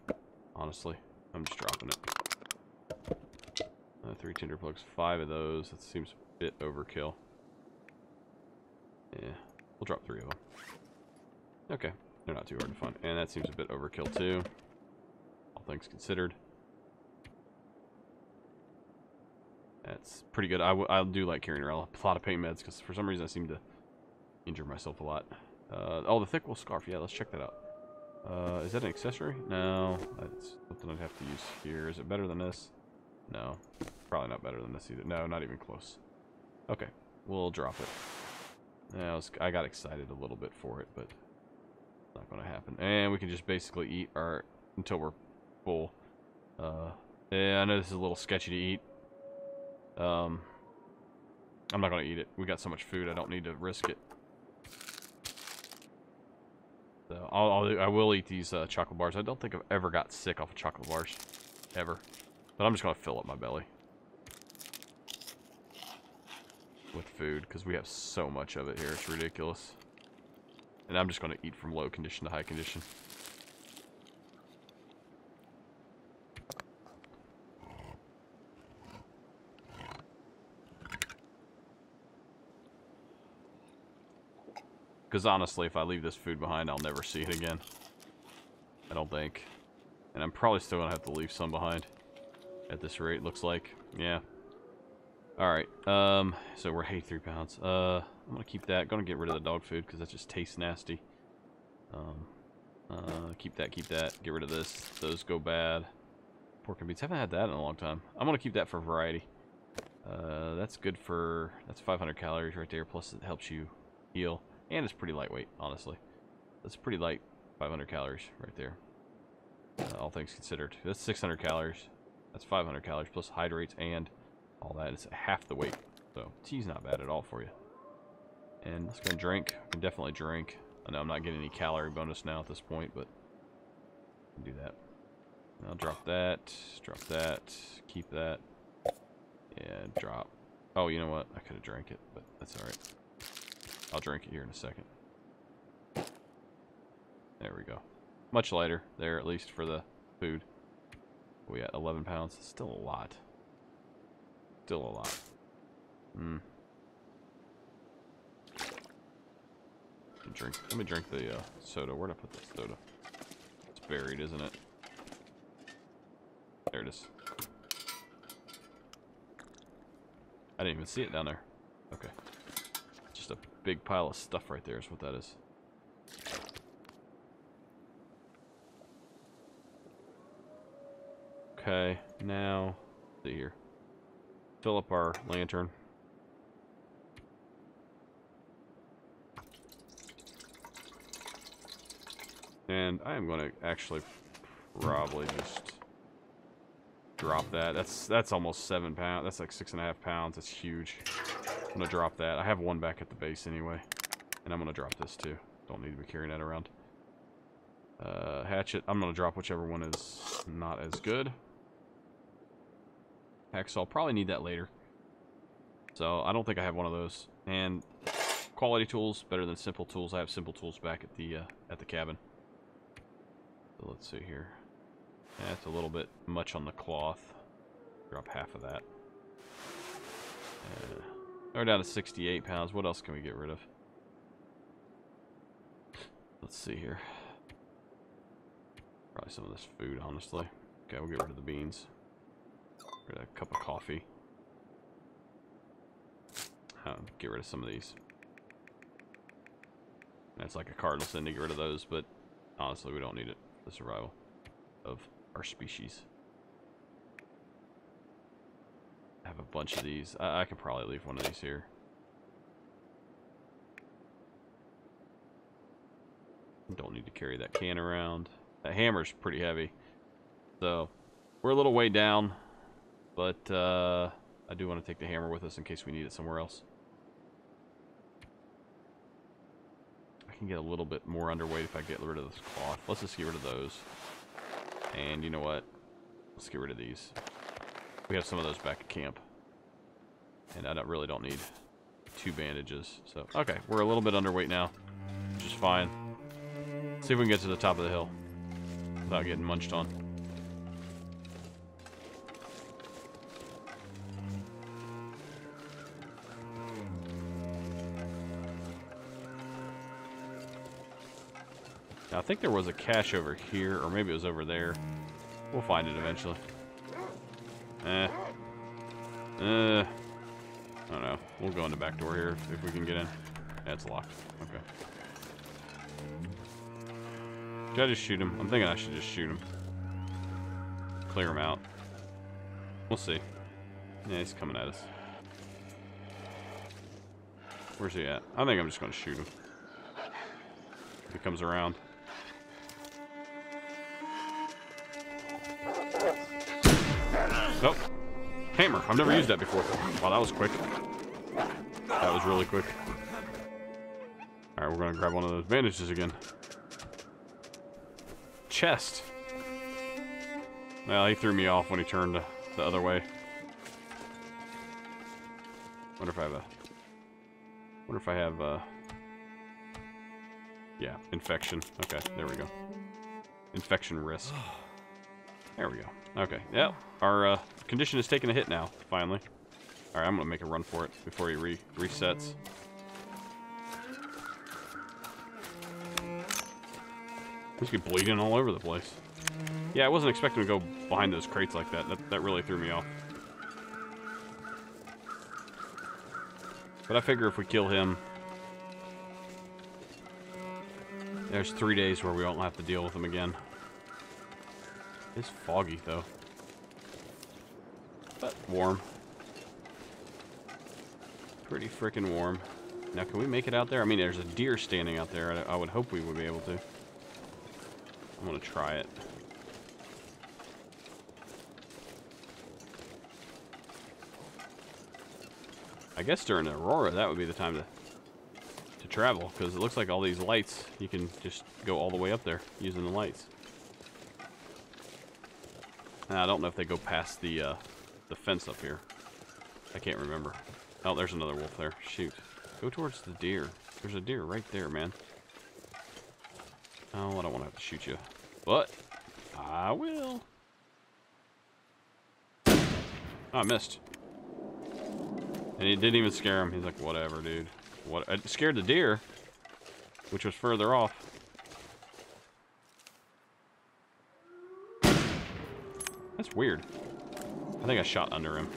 Honestly, I'm just dropping it. 3 tinder plugs, 5 of those. That seems a bit overkill. Yeah, we'll drop 3 of them. Okay, they're not too hard to find, and that seems a bit overkill too. All things considered, that's pretty good. I do like carrying around a lot of pain meds because for some reason I seem to injure myself a lot. Oh, the thick wool scarf. Yeah, let's check that out. Is that an accessory? No. That's something I'd have to use here. Is it better than this? No. Probably not better than this either. No, not even close. Okay. We'll drop it. Yeah, I got excited a little bit for it, but it's not going to happen. And we can just basically eat our until we're full. Yeah, I know this is a little sketchy to eat. I'm not going to eat it. We got so much food, I don't need to risk it. So I will eat these chocolate bars. I don't think I've ever got sick off of chocolate bars, ever. But I'm just gonna fill up my belly with food because we have so much of it here. It's ridiculous. And I'm just gonna eat from low condition to high condition. Because honestly, if I leave this food behind, I'll never see it again. I don't think. And I'm probably still going to have to leave some behind. At this rate, looks like. Yeah. Alright. So we're 83 pounds. I'm going to keep that. Going to get rid of the dog food because that just tastes nasty. Keep that, keep that. Get rid of this. Those go bad. Pork and beets. Haven't had that in a long time. I'm going to keep that for variety. That's good for... That's 500 calories right there. Plus it helps you heal. And it's pretty lightweight, honestly. That's pretty light, 500 calories right there. All things considered. That's 600 calories. That's 500 calories plus hydrates and all that. It's half the weight. So tea's not bad at all for you. And let's go and drink. I can definitely drink. I know I'm not getting any calorie bonus now at this point, but I can do that. And I'll drop that. Drop that. Keep that. Yeah, drop. Oh, you know what? I could have drank it, but that's alright. I'll drink it here in a second. There we go. Much lighter there, at least for the food. We got 11 pounds. Still a lot. Still a lot. Hmm. Drink. Let me drink the soda. Where'd I put the soda? It's buried, isn't it? There it is. I didn't even see it down there. Okay. Just a big pile of stuff right there is what that is. Okay, now, let's see here. Fill up our lantern. And I am going to actually probably just drop that. That's almost 7 pounds. That's like 6.5 pounds. That's huge. I'm going to drop that. I have one back at the base anyway. And I'm going to drop this too. Don't need to be carrying that around. Hatchet. I'm going to drop whichever one is not as good. Hacksaw. I'll probably need that later. So I don't think I have one of those. And quality tools better than simple tools. I have simple tools back at the cabin. So let's see here. That's a little bit much on the cloth. Drop half of that. We're down to 68 pounds. What else can we get rid of? Let's see here. Probably some of this food, honestly. Okay, we'll get rid of the beans. Get a cup of coffee. Get rid of some of these. That's like a cardinal sin to get rid of those, but honestly, we don't need it for the survival of our species. I have a bunch of these. I could probably leave one of these here. Don't need to carry that can around. That hammer's pretty heavy, so we're a little way down, but I do want to take the hammer with us in case we need it somewhere else. I can get a little bit more underweight if I get rid of this cloth. Let's just get rid of those. And you know what? Let's get rid of these. We have some of those back at camp. And really don't need two bandages. So, okay, we're a little bit underweight now, which is fine. Let's see if we can get to the top of the hill without getting munched on. Now, I think there was a cache over here, or maybe it was over there. We'll find it eventually. I don't know. We'll go in the back door here if we can get in. Yeah, it's locked. Okay. Should I just shoot him? I'm thinking I should just shoot him. Clear him out. We'll see. Yeah, he's coming at us. Where's he at? I think I'm just going to shoot him. If he comes around. Nope. Hammer. I've never used that before. Wow, that was quick. That was really quick. Alright, we're going to grab one of those bandages again. Chest. Well, he threw me off when he turned the other way. Wonder if I have a. Wonder if I have a. Yeah, infection. Okay, there we go. Infection risk. There we go. Okay, yeah, our condition is taking a hit now. Finally. All right, I'm gonna make a run for it before he resets. He's bleeding all over the place. Yeah, I wasn't expecting to go behind those crates like that. That really threw me off. But I figure if we kill him, there's 3 days where we won't have to deal with him again. It's foggy, though. But warm. Pretty freaking warm. Now, can we make it out there? I mean, there's a deer standing out there. I would hope we would be able to. I'm gonna try it. I guess during the Aurora, that would be the time to travel, because it looks like all these lights, you can just go all the way up there using the lights. Now, I don't know if they go past the fence up here. I can't remember. Oh, there's another wolf there. Shoot. Go towards the deer. There's a deer right there, man. Oh, I don't want to have to shoot you. But I will. Oh, I missed. And it didn't even scare him. He's like, whatever, dude. What? It scared the deer, which was further off. That's weird. I think I shot under him.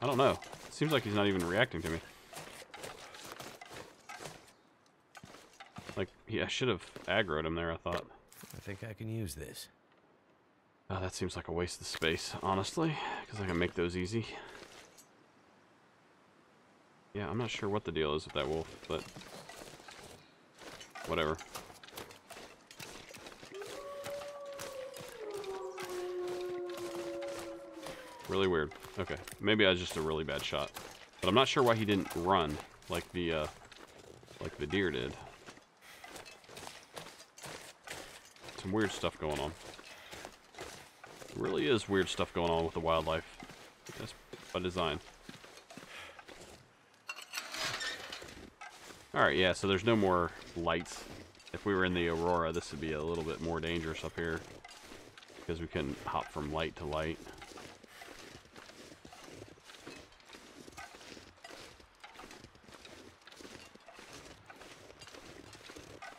I don't know. It seems like he's not even reacting to me. Like, yeah, I should have aggroed him there, I thought. I think I can use this. Oh, that seems like a waste of space, honestly, because I can make those easy. Yeah, I'm not sure what the deal is with that wolf, but whatever. Really weird. Okay, maybe I was just a really bad shot, but I'm not sure why he didn't run like the deer did. Some weird stuff going on. There really is weird stuff going on with the wildlife. That's by design. All right, yeah. So there's no more lights. If we were in the Aurora, this would be a little bit more dangerous up here because we couldn't hop from light to light.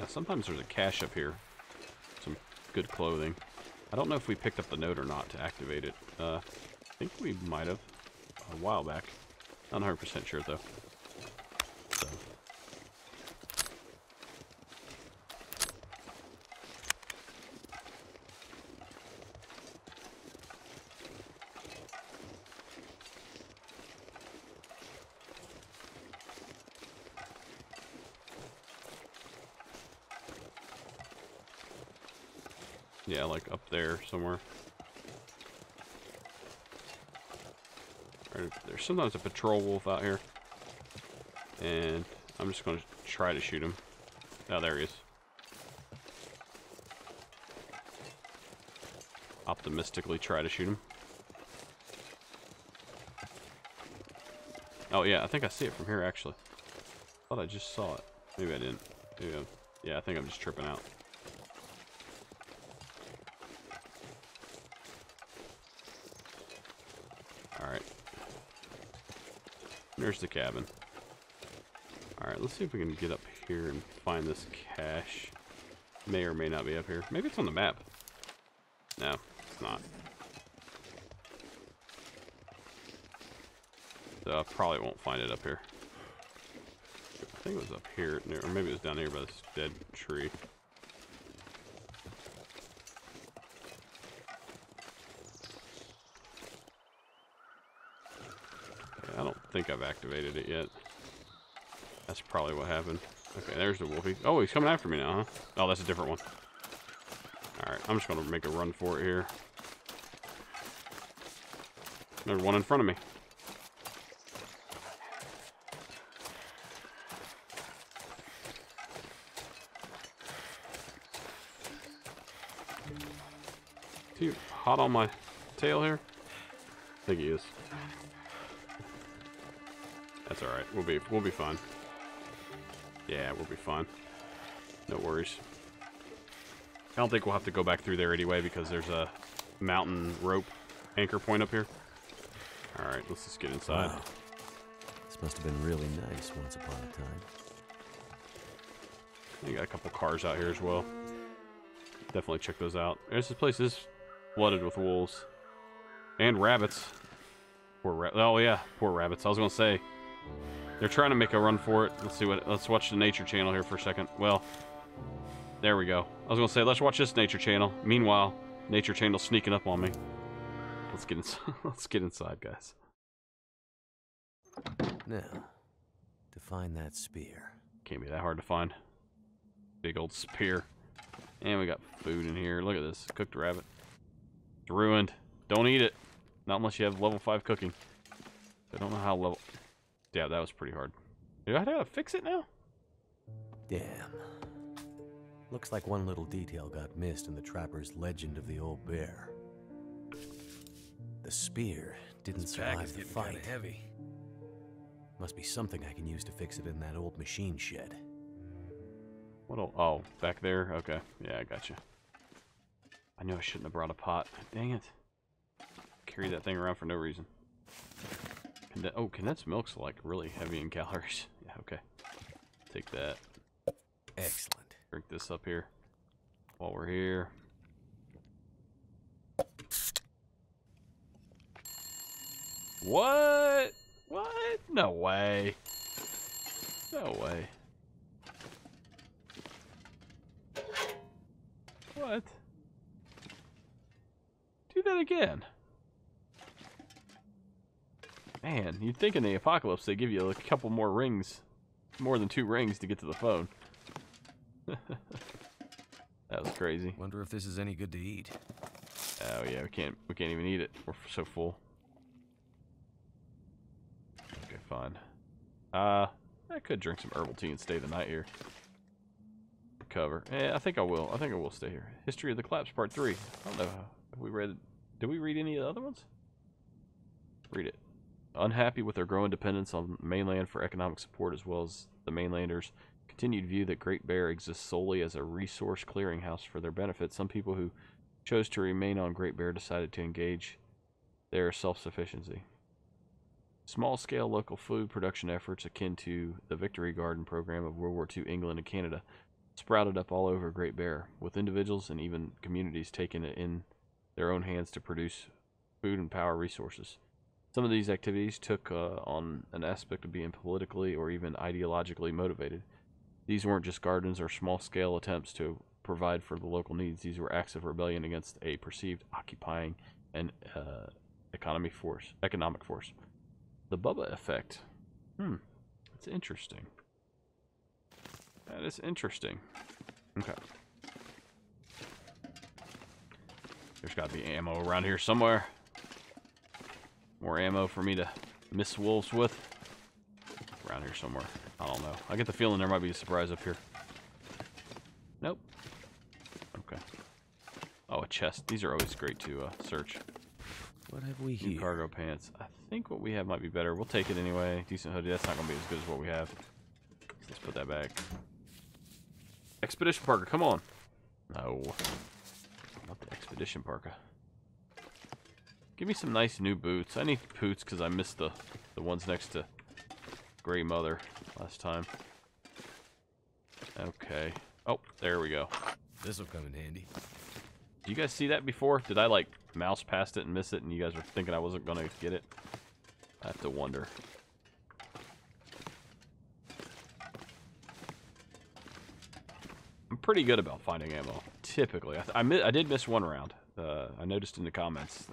Sometimes there's a cache up here. Some good clothing. I don't know if we picked up the note or not to activate it. I think we might have a while back. Not 100% sure though. So. Yeah, like up there somewhere. There's sometimes a patrol wolf out here. And I'm just going to try to shoot him. Oh, there he is. Optimistically try to shoot him. Oh, yeah, I think I see it from here, actually. I thought I just saw it. Maybe I didn't. Maybe I'm, yeah, I think I'm just tripping out. There's the cabin. Alright, let's see if we can get up here and find this cache. May or may not be up here. Maybe it's on the map. No, it's not. So I probably won't find it up here. I think it was up here, or maybe it was down here by this dead tree. I think I've activated it yet. That's probably what happened. Okay, there's the wolfie. Oh, he's coming after me now, huh? Oh, that's a different one. Alright, I'm just going to make a run for it here. There's one in front of me. Is he hot on my tail here? I think he is. That's all right. We'll be fine. Yeah, we'll be fine. No worries. I don't think we'll have to go back through there anyway because there's a mountain rope anchor point up here. All right, let's just get inside. Wow. This must have been really nice once upon a time. We got a couple cars out here as well. Definitely check those out. This place is flooded with wolves and rabbits. Poor rabbits. Oh yeah, poor rabbits. I was gonna say. They're trying to make a run for it. Let's see what. Let's watch the nature channel here for a second. Well, there we go. I was gonna say let's watch this nature channel. Meanwhile, nature channel's sneaking up on me. Let's get inside. Let's get inside, guys. Now, to find that spear. Can't be that hard to find. Big old spear. And we got food in here. Look at this cooked rabbit. It's ruined. Don't eat it. Not unless you have level 5 cooking. I don't know how level. Yeah, that was pretty hard. Do I gotta fix it now? Damn. Looks like one little detail got missed in the trapper's legend of the old bear. The spear didn't survive the fight. This pack is getting kinda heavy. Must be something I can use to fix it in that old machine shed. What'll... Oh, back there? Okay. Yeah, I gotcha. I knew I shouldn't have brought a pot. Dang it. Carry that thing around for no reason. Oh, condensed milk's like really heavy in calories. Yeah, okay. Take that. Excellent. Drink this up here while we're here. What? What? No way. No way. What? Do that again. Man, you'd think in the apocalypse they give you a couple more rings, more than 2 rings to get to the phone. That was crazy. Wonder if this is any good to eat. Oh yeah, we can't even eat it. We're so full. Okay, fine. I could drink some herbal tea and stay the night here. Recover. Eh, I think I will. I think I will stay here. History of the Collapse, Part 3. I don't know. Have we read? Did we read any of the other ones? Read it. Unhappy with their growing dependence on mainland for economic support as well as the mainlanders' continued view that Great Bear exists solely as a resource clearinghouse for their benefit, some people who chose to remain on Great Bear decided to engage their self-sufficiency. Small-scale local food production efforts akin to the Victory Garden program of World War II England and Canada sprouted up all over Great Bear, with individuals and even communities taking it in their own hands to produce food and power resources. Some of these activities took on an aspect of being politically or even ideologically motivated. These weren't just gardens or small-scale attempts to provide for the local needs. These were acts of rebellion against a perceived occupying and economic force. The Bubba effect. That's interesting. That is interesting. Okay. There's got to be ammo around here somewhere. More ammo for me to miss wolves with. Around here somewhere. I don't know. I get the feeling there might be a surprise up here. Nope. Okay. Oh, a chest. These are always great to search. What have we here? Cargo pants. I think what we have might be better. We'll take it anyway. Decent hoodie. That's not going to be as good as what we have. Let's put that back. Expedition parka. Come on. No. Not the expedition parka. Give me some nice new boots. I need boots because I missed the ones next to Grey Mother last time. Okay. Oh, there we go. This will come in handy. Do you guys see that before? Did I, like, mouse past it and miss it and you guys were thinking I wasn't going to get it? I have to wonder. I'm pretty good about finding ammo, typically. I did miss one round. I noticed in the comments,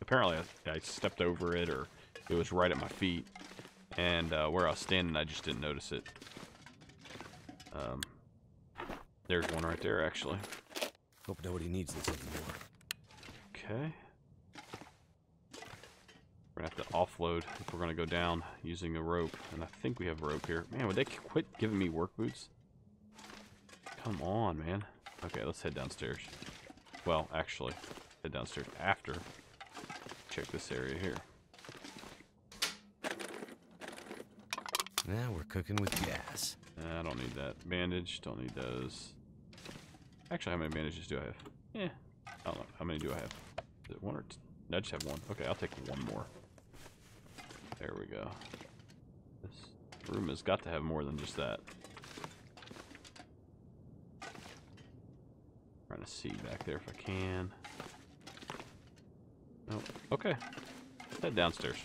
apparently I stepped over it, or it was right at my feet, and where I was standing, I just didn't notice it. There's one right there, actually. Hope nobody needs this anymore. Okay. We're going to have to offload if we're going to go down using a rope, and I think we have rope here. Man, would they quit giving me work boots? Come on, man. Okay, let's head downstairs. Well, actually, head downstairs after. Check this area here. Now we're cooking with gas. I don't need that. Bandage, don't need those. Actually, how many bandages do I have? Eh, I don't know. How many do I have? Is it one or two? No, I just have one. Okay, I'll take one more. There we go. This room has got to have more than just that. Trying to see back there if I can. Oh, okay. Head downstairs.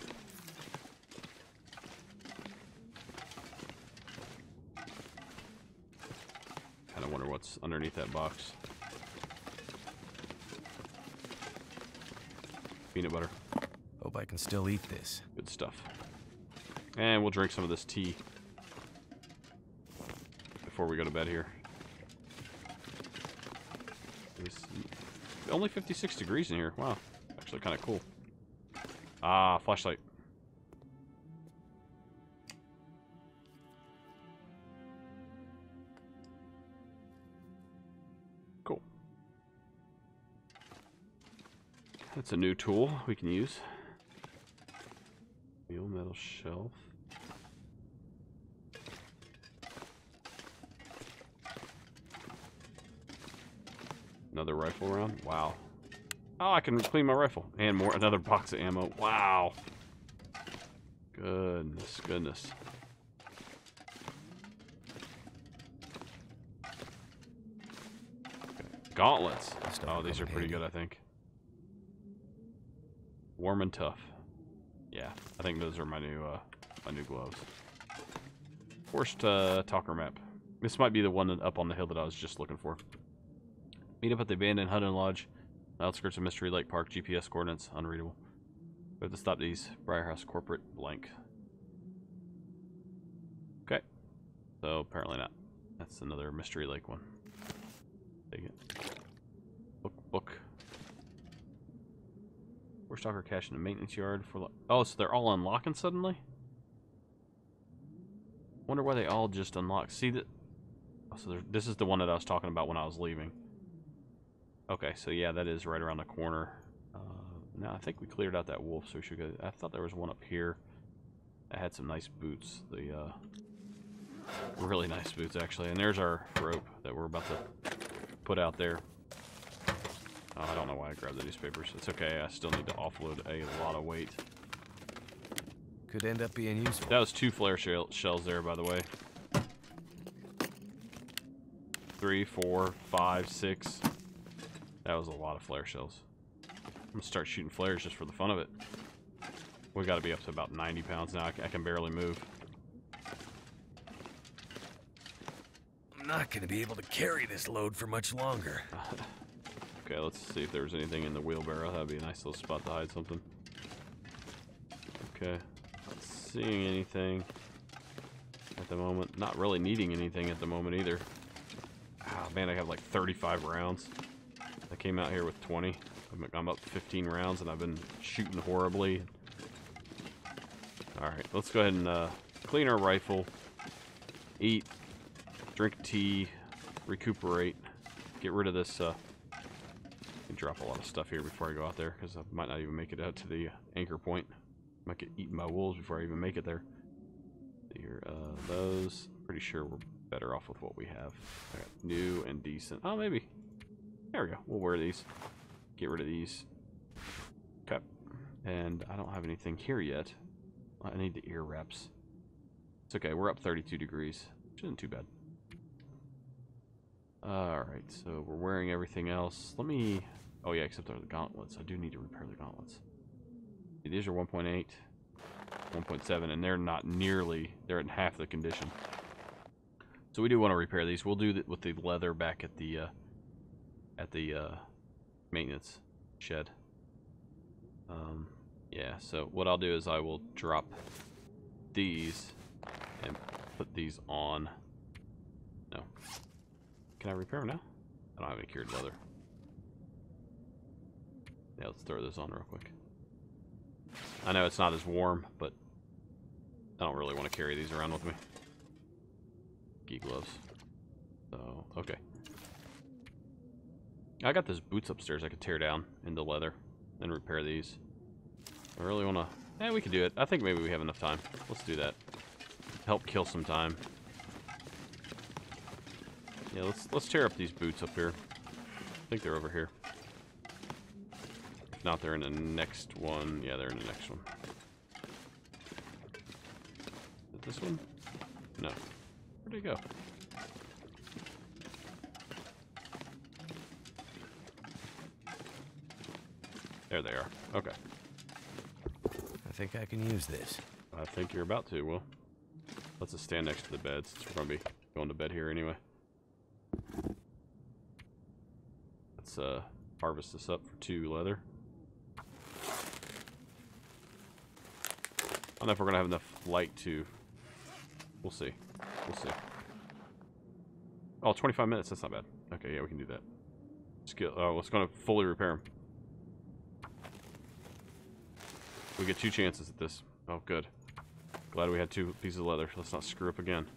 Kind of wonder what's underneath that box. Peanut butter. Hope I can still eat this. Good stuff. And we'll drink some of this tea before we go to bed here. Only 56 degrees in here. Wow. Actually kind of cool. Ah, flashlight. Cool. That's a new tool we can use. Steel metal shelf. Another rifle round. Wow. Oh, I can clean my rifle. And more. Another box of ammo. Wow. Goodness, goodness. Okay. Gauntlets. Oh, these are pretty good, I think. Warm and tough. Yeah, I think those are my new gloves. Forced talker map. This might be the one up on the hill that I was just looking for. Meet up at the abandoned hut and lodge, outskirts of Mystery Lake Park. GPS coordinates unreadable. We have to stop these. Briar House corporate blank. Okay, so apparently not. That's another Mystery Lake one. Take it. Book. Forced talker cache in the maintenance yard for. Oh, so they're all unlocking suddenly. Wonder why they all just unlock. See that? Oh, so this is the one that I was talking about when I was leaving. Okay, so yeah, that is right around the corner. Now I think we cleared out that wolf, so we should go. I thought there was one up here that had some nice boots. The really nice boots, actually. And there's our rope that we're about to put out there. Oh, I don't know why I grabbed the newspapers. It's okay. I still need to offload a lot of weight. Could end up being useful. That was 2 flare shells there, by the way. 3, 4, 5, 6. That was a lot of flare shells. I'm gonna start shooting flares just for the fun of it. We gotta be up to about 90 pounds now. I can barely move. I'm not gonna be able to carry this load for much longer. Okay, let's see if there's anything in the wheelbarrow. That'd be a nice little spot to hide something. Okay. Seeing anything at the moment. Not really needing anything at the moment either. Ah, man, I have like 35 rounds. I came out here with 20. I'm up 15 rounds and I've been shooting horribly. Alright, let's go ahead and clean our rifle, eat, drink tea, recuperate, get rid of this. I can drop a lot of stuff here before I go out there because I might not even make it out to the anchor point. Might get eaten by wolves before I even make it there. Here, those. Pretty sure we're better off with what we have. Okay, new and decent. Oh, maybe. There we go. We'll wear these. Get rid of these. Okay. And I don't have anything here yet. I need the ear wraps. It's okay. We're up 32 degrees. Which isn't too bad. Alright, so we're wearing everything else. Let me... Oh, yeah, except the gauntlets. I do need to repair the gauntlets. These are 1.8, 1.7, and they're not nearly, they're in half the condition. So we do want to repair these. We'll do that with the leather back at the maintenance shed. Yeah, so what I'll do is I will drop these and put these on. No. Can I repair them now? I don't have any cured leather. Yeah, let's throw this on real quick. I know it's not as warm, but I don't really want to carry these around with me. Ski gloves. So, okay. I got those boots upstairs I could tear down into leather and repair these. I really want to... Eh, we can do it. I think maybe we have enough time. Let's do that. Help kill some time. Yeah, let's tear up these boots up here. I think they're over here. Not they're in the next one. Yeah, they're in the next one. Is it this one? No. Where'd it go? There they are. Okay. I think I can use this. I think you're about to, Will. Let's just stand next to the bed since we're going to be going to bed here anyway. Let's harvest this up for 2 leather. I don't know if we're going to have enough light to... We'll see. We'll see. Oh, 25 minutes. That's not bad. Okay, yeah, we can do that. Skill. Oh, it's going to fully repair him. We get 2 chances at this. Oh, good. Glad we had 2 pieces of leather. Let's not screw up again.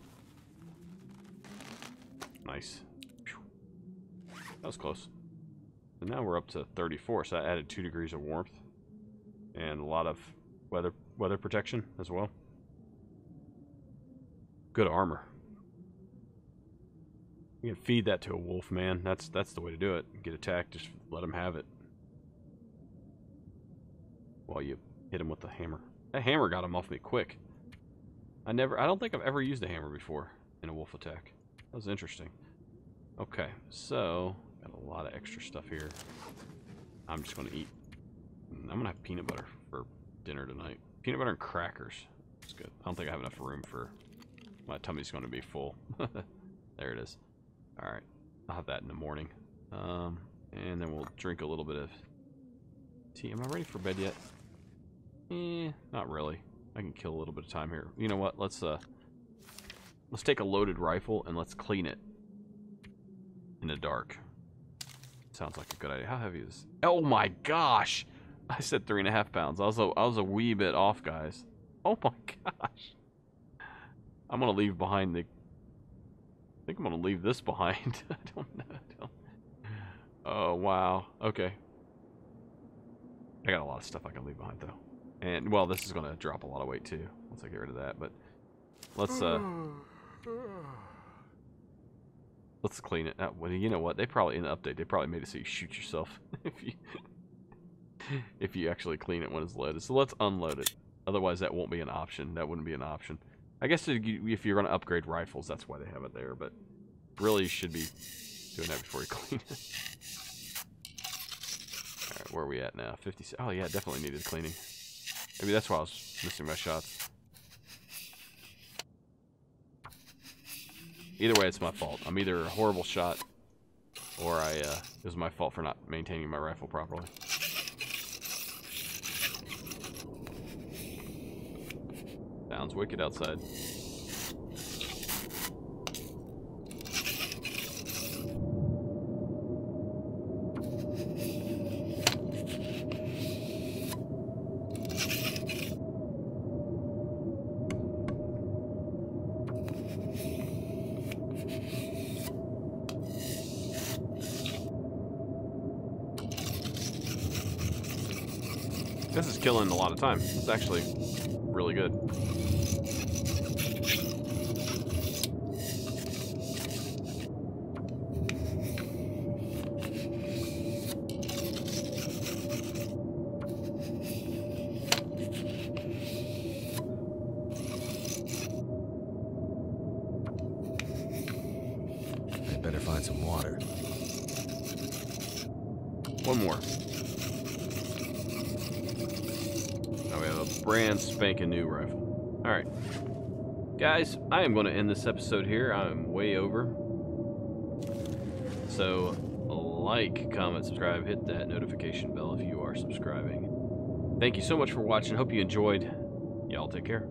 Nice. That was close. And now we're up to 34, so I added 2 degrees of warmth. And a lot of weather protection as well. Good armor. You can feed that to a wolf, man. That's the way to do it. Get attacked, just let him have it. While you hit him with the hammer. That hammer got him off me quick. I don't think I've ever used a hammer before in a wolf attack. That was interesting. Okay, so got a lot of extra stuff here. I'm just gonna eat. I'm gonna have peanut butter for dinner tonight. Peanut butter and crackers. That's good. I don't think I have enough room for. My tummy's gonna be full. There it is. All right, I'll have that in the morning. And then we'll drink a little bit of tea. Am I ready for bed yet? Eh, not really. I can kill a little bit of time here. You know what? Let's take a loaded rifle and let's clean it in the dark. Sounds like a good idea. How heavy is this? Oh my gosh! I said 3.5 pounds. I was a wee bit off, guys. Oh my gosh! I'm gonna leave behind the. I think I'm gonna leave this behind. I don't know. Oh wow. Okay. I got a lot of stuff I can leave behind though. And, well, this is going to drop a lot of weight, too, once I get rid of that, but let's clean it up. Well, you know what? They probably, in the update, they probably made it so you shoot yourself if you actually clean it when it's loaded. So let's unload it. Otherwise, that won't be an option. That wouldn't be an option. I guess if you're going to upgrade rifles, that's why they have it there, but really you should be doing that before you clean it. All right, where are we at now? 56. Oh, yeah, definitely needed cleaning. Maybe that's why I was missing my shots. Either way, it's my fault. I'm either a horrible shot, or it was my fault for not maintaining my rifle properly. Sounds wicked outside. This is killing a lot of time. It's actually really good. I better find some water. One more. Brand spanking new rifle. All right, guys, I am going to end this episode here. I'm way over. So like, comment, subscribe, hit that notification bell if you are subscribing. Thank you so much for watching. Hope you enjoyed. Y'all take care.